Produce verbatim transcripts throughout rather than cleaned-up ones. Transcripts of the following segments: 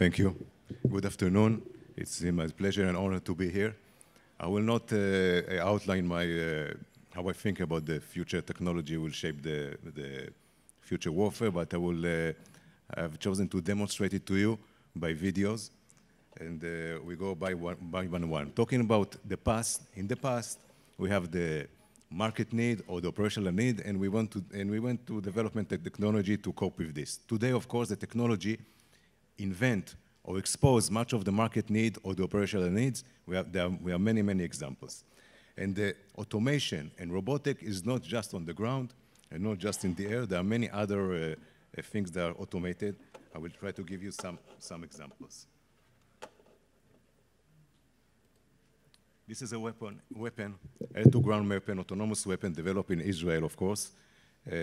Thank you. Good afternoon. It's my pleasure and honor to be here. I will not uh, outline my, uh, how I think about the future technology will shape the, the future warfare, but I will, uh, I've chosen to demonstrate it to you by videos, and uh, we go by one, by one one. Talking about the past, in the past, we have the market need or the operational need, and we want to, and we went to development technology to cope with this. Today, of course, the technology invent or expose much of the market need or the operational needs. We have, there are, we have many, many examples. And the automation and robotic is not just on the ground and not just in the air. There are many other uh, things that are automated. I will try to give you some, some examples. This is a weapon, weapon, air-to-ground weapon, autonomous weapon developed in Israel, of course. Uh, uh,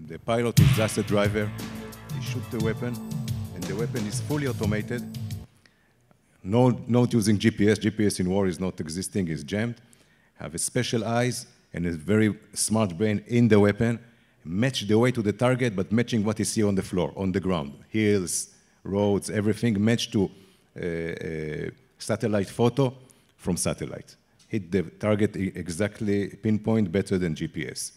the pilot is just a driver. He shoots the weapon, and the weapon is fully automated. No, not using G P S. G P S in war is not existing, it's jammed. Have a special eyes and a very smart brain in the weapon. Match the way to the target, but matching what you see on the floor, on the ground. Hills, roads, everything matched to uh, uh, satellite photo. From satellite. Hit the target exactly, pinpoint better than G P S.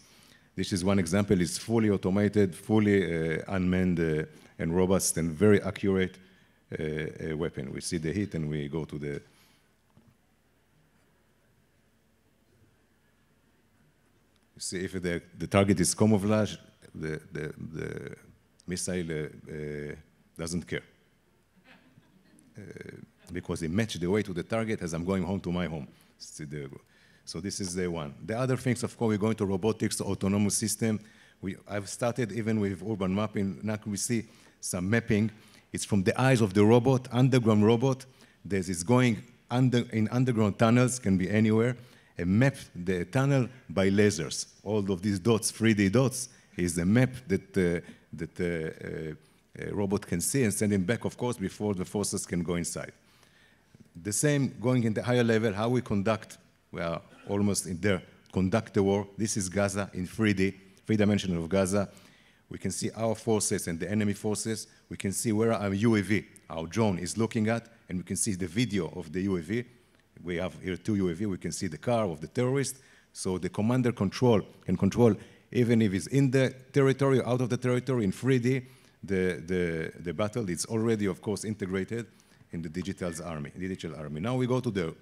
This is one example. It's fully automated, fully uh, unmanned uh, and robust and very accurate uh, uh, weapon. We see the hit and we go to the... You see if the, the target is camouflaged, the, the, the missile uh, uh, doesn't care. Uh, because they match the way to the target as I'm going home to my home. So this is the one. The other things, of course, we're going to robotics, autonomous system. We, I've started even with urban mapping. Now we see some mapping. It's from the eyes of the robot, underground robot. There's, it's going under, in underground tunnels, can be anywhere, and map the tunnel by lasers. All of these dots, three D dots, is the map that, uh, that uh, uh, a robot can see and send it back, of course, before the forces can go inside. The same going in the higher level, how we conduct, we are almost in there, conduct the war. This is Gaza in three D, three-dimensional of Gaza. We can see our forces and the enemy forces. We can see where our U A V, our drone, is looking at, and we can see the video of the U A V. We have here two U A V. We can see the car of the terrorist. So the commander control can control, even if it's in the territory, out of the territory, in three D, the, the, the battle. It's already, of course, integrated in the digital army, digital army. Now we go to the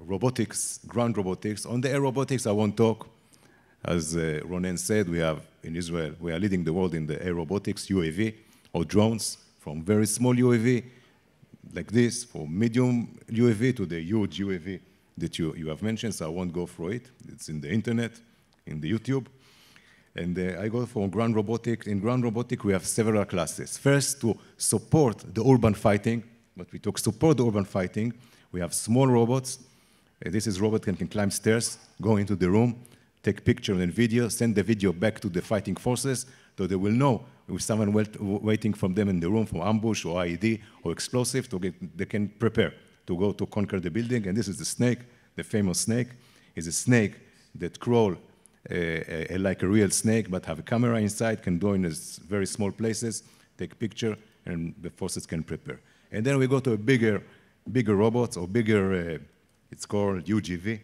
robotics, ground robotics. On the air robotics, I won't talk. As uh, Ronen said, we have, in Israel, we are leading the world in the air robotics, U A V, or drones, from very small U A V, like this, for medium U A V to the huge U A V that you, you have mentioned, so I won't go through it. It's in the internet, in the YouTube. And uh, I go for ground robotics. In ground robotics, we have several classes. First, to support the urban fighting, but we talk support the urban fighting. We have small robots. Uh, this is robot that can climb stairs, go into the room, take pictures and video, send the video back to the fighting forces, so they will know if someone wait, waiting from them in the room for ambush or I E D or explosive, to get, they can prepare to go to conquer the building. And this is the snake, the famous snake. It's a snake that crawls uh, uh, like a real snake, but have a camera inside, can go in a very small places, take picture, and the forces can prepare. And then we go to a bigger, bigger robots or bigger, uh, it's called U G V,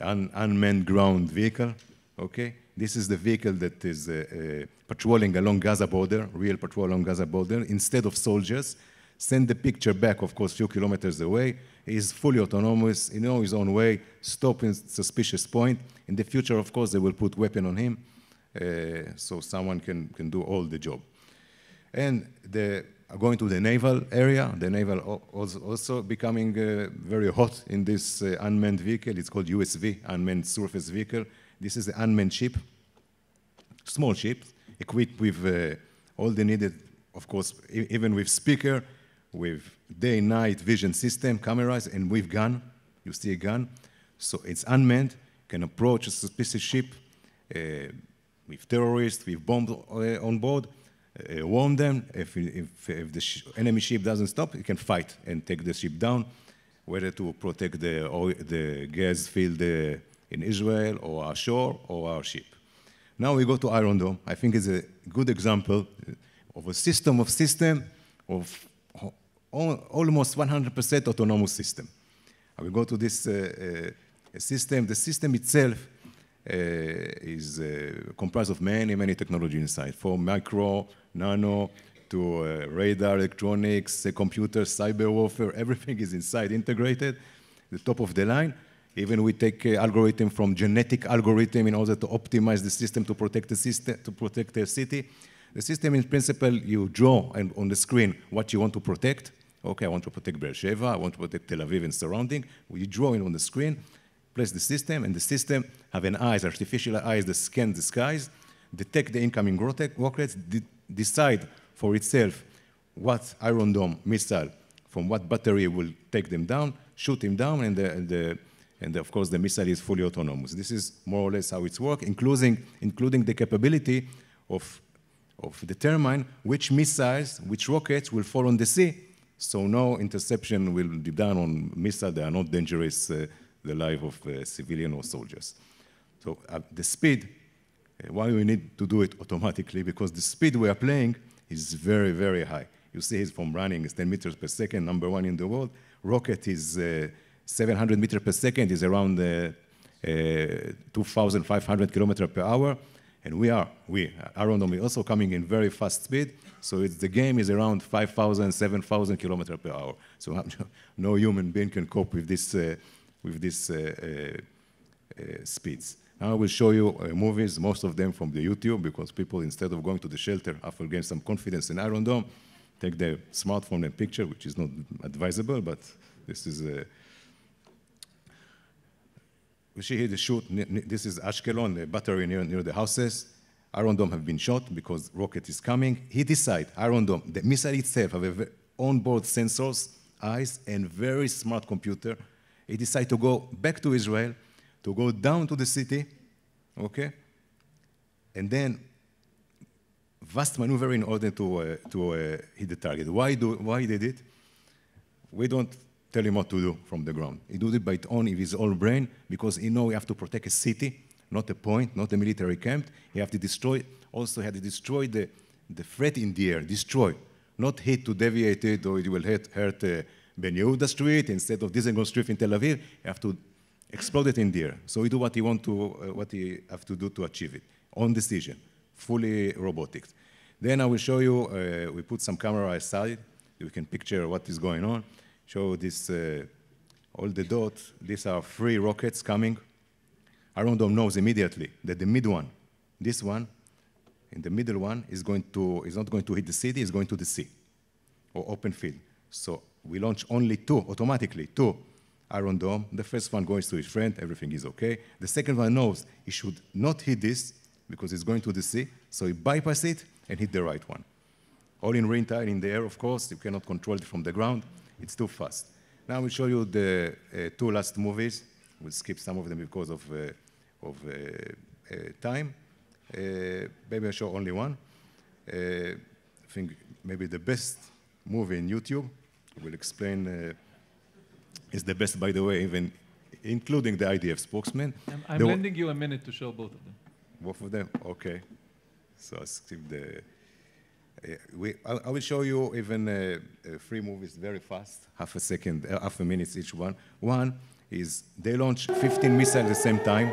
un unmanned ground vehicle, okay? This is the vehicle that is uh, uh, patrolling along Gaza border, real patrol along Gaza border. Instead of soldiers, send the picture back, of course, few kilometers away. He's fully autonomous, you know, his own way, stop in suspicious point. In the future, of course, they will put weapon on him, uh, so someone can, can do all the job. And the going to the naval area. The naval also becoming uh, very hot in this uh, unmanned vehicle. It's called U S V, unmanned surface vehicle. This is an unmanned ship, small ship, equipped with uh, all the needed, of course, e even with speaker, with day-night vision system, cameras, and with gun. You see a gun. So it's unmanned, can approach a suspicious ship uh, with terrorists, with bombs uh, on board. Uh, warn them, if, if, if the sh enemy ship doesn't stop, you can fight and take the ship down, whether to protect the, oil, the gas field uh, in Israel, or our shore, or our ship. Now we go to Iron Dome. I think it's a good example of a system of system of almost one hundred percent autonomous system. I will go to this uh, uh, system. The system itself uh, is uh, comprised of many, many technology inside, from micro, nano, to uh, radar, electronics, uh, computers, cyber warfare. Everything is inside, integrated, the top of the line. Even we take uh, algorithm from genetic algorithm in order to optimize the system to protect the system, to protect the city. The system, in principle, you draw and on the screen what you want to protect. Okay, I want to protect Be'er Sheva, I want to protect Tel Aviv and surrounding. You draw it on the screen, place the system, and the system have an eyes, artificial eyes that scan the skies, detect the incoming rockets, de decide for itself what Iron Dome missile, from what battery will take them down, shoot them down, and, the, and, the, and of course the missile is fully autonomous. This is more or less how it's work, including, including the capability of, of determine which missiles, which rockets will fall on the sea. So no interception will be done on missiles that are not dangerous uh, the life of uh, civilian or soldiers. So uh, the speed, uh, why we need to do it automatically, because the speed we are playing is very, very high. You see it's from running, it's ten meters per second, number one in the world. Rocket is uh, seven hundred meters per second, is around uh, uh, two thousand five hundred kilometers per hour. And we are, we, Iron Dome is also coming in very fast speed, so it's, the game is around five thousand, seven thousand kilometers per hour. So no human being can cope with this, uh, with this uh, uh, speeds. Now I will show you uh, movies, most of them from the YouTube, because people, instead of going to the shelter after getting some confidence in Iron Dome, take their smartphone and picture, which is not advisable, but this is a... Uh, We see here the shoot. This is Ashkelon, the battery near, near the houses. Iron Dome have been shot because rocket is coming. He decide, Iron Dome, the missile itself have onboard sensors, eyes, and very smart computer. He decide to go back to Israel, to go down to the city, okay? And then vast maneuver in order to, uh, to uh, hit the target. Why, do, why did it? We don't tell him what to do from the ground. He does it by his own, his own brain, because he knows we have to protect a city, not a point, not a military camp. He have to destroy, also had to destroy the, the threat in the air, destroy, not hit to deviate it, or it will hurt, hurt uh, Ben Yehuda Street instead of Dizengoff Street in Tel Aviv. You have to explode it in the air. So he do what he want to, uh, what he have to do to achieve it. On decision, fully robotics. Then I will show you, uh, we put some camera aside, you can picture what is going on. Show this, uh, all the dots. These are three rockets coming. Iron Dome knows immediately that the mid one, this one, and the middle one is going to, is not going to hit the city, it's going to the sea, or open field. So we launch only two, automatically, two Iron Dome. The first one goes to his friend, everything is okay. The second one knows he should not hit this, because it's going to the sea, so he bypass it and hit the right one. All in reentire in the air, of course, you cannot control it from the ground. It's too fast. Now we'll show you the uh, two last movies. We'll skip some of them because of, uh, of uh, uh, time. Uh, maybe I'll show only one. Uh, I think maybe the best movie in YouTube, we'll explain, uh, is the best, by the way, even including the I D F spokesman. I'm, I'm lending you a minute to show both of them. Both of them? OK. So I'll skip the... Uh, we, I, I will show you even uh, uh, three movies very fast, half a second, uh, half a minute each one. One is they launch fifteen missiles at the same time,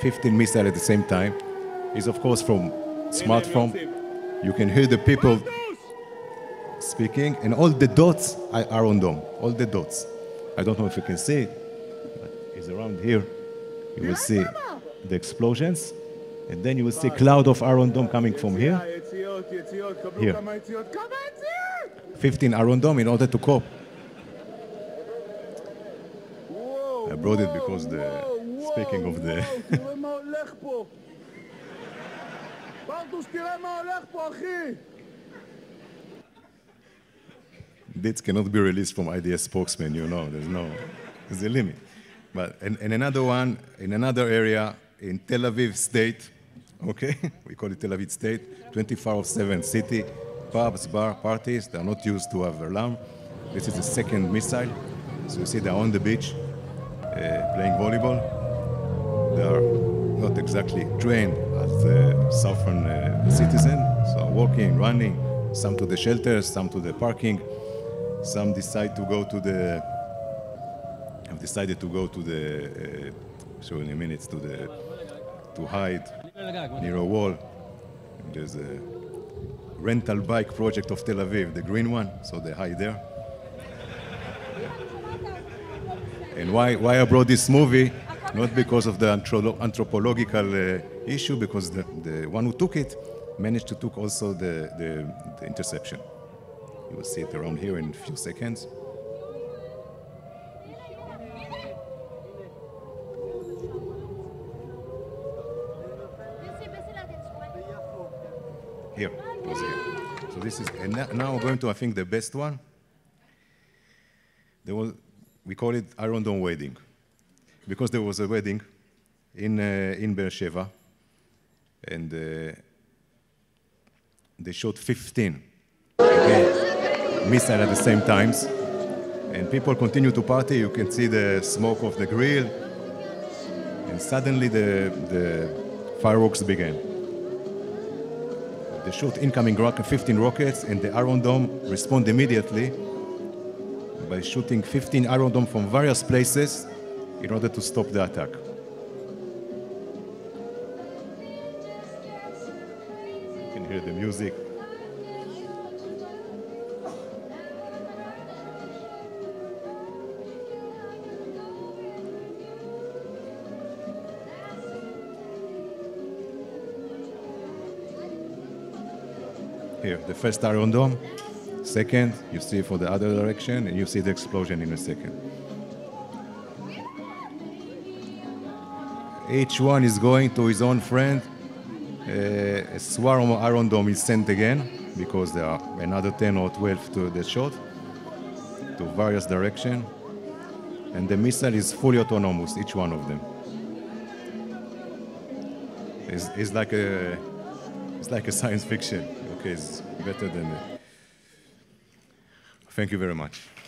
fifteen missiles at the same time. It's of course from smartphone. You can hear the people speaking, and all the dots are Iron Dome. All the dots. I don't know if you can see it, but it's around here. You will see the explosions, and then you will see a cloud of Iron Dome coming from here. Here. fifteen Iron Dome in order to cope. Whoa, I brought whoa, it because the whoa, speaking of the. This cannot be released from I D F spokesman, you know. There's no, there's a limit. But and, and another one in another area in Tel Aviv State. Okay, we call it Tel Aviv State, twenty-four seven city, pubs, bar, parties. They are not used to have alarm. This is the second missile. So you see they're on the beach, uh, playing volleyball. They are not exactly trained as uh, southern uh, citizens. So walking, running, some to the shelters, some to the parking. Some decide to go to the, have decided to go to the, uh, show in a minute, to the, to hide near a wall. And there's a rental bike project of Tel Aviv, the green one, so they hide there. And why, why I brought this movie? Not because of the anthropological uh, issue, because the, the one who took it managed to took also the, the, the interception. You will see it around here in a few seconds. Here, it was here. So this is, and now we're going to, I think, the best one. There was, we call it Iron Dome wedding. Because there was a wedding in, uh, in Be'er Sheva, and uh, they shot fifteen again, missile at the same times, and people continue to party. You can see the smoke of the grill, and suddenly the, the fireworks began. They shot incoming rocket, fifteen rockets, and the Iron Dome responded immediately by shooting fifteen Iron Dome from various places in order to stop the attack. You can hear the music. Here, the first Iron Dome. Second, you see for the other direction, and you see the explosion in a second. Each one is going to his own friend. Uh, a swarm of Iron Dome is sent again, because there are another ten or twelve to the shot, to various directions. And the missile is fully autonomous, each one of them. It's, it's, like, a, it's like a science fiction. Okay, it's better than it. Thank you very much.